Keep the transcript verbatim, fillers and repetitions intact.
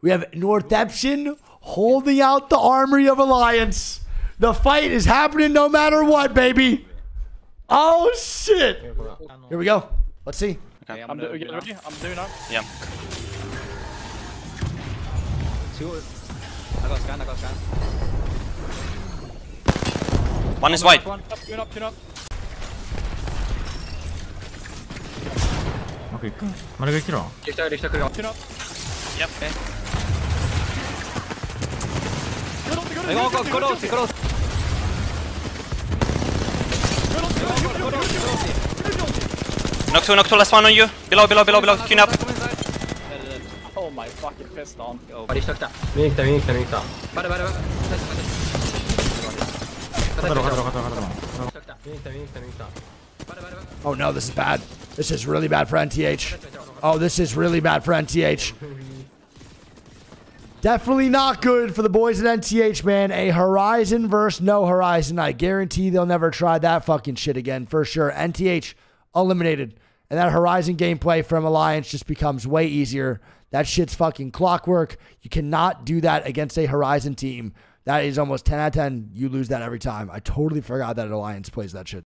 We have North Epsilon holding out the armory of Alliance. The fight is happening no matter what, baby. Oh, shit. Here we go. Let's see. Okay, I'm, I'm, do, do, do ready? I'm doing now. Yeah. I got scan, I got scan. One is white. One up, one up, one up. Okay, go. I'm going to kill him. Yep. Okay. Go, go, go, go, go. Knock two, knock two, last one on you. Below, below, below, below. Clean up. Oh my fucking pissed on. Oh, I stuck that. We nicked, we nicked, we nicked. Wait, wait, wait. Oh no, this is bad. This is really bad for N T H. Oh, this is really bad for N T H. Definitely not good for the boys at N T H, man. A Horizon versus no Horizon. I guarantee they'll never try that fucking shit again, for sure. N T H eliminated. And that Horizon gameplay from Alliance just becomes way easier. That shit's fucking clockwork. You cannot do that against a Horizon team. That is almost ten out of ten. You lose that every time. I totally forgot that Alliance plays that shit.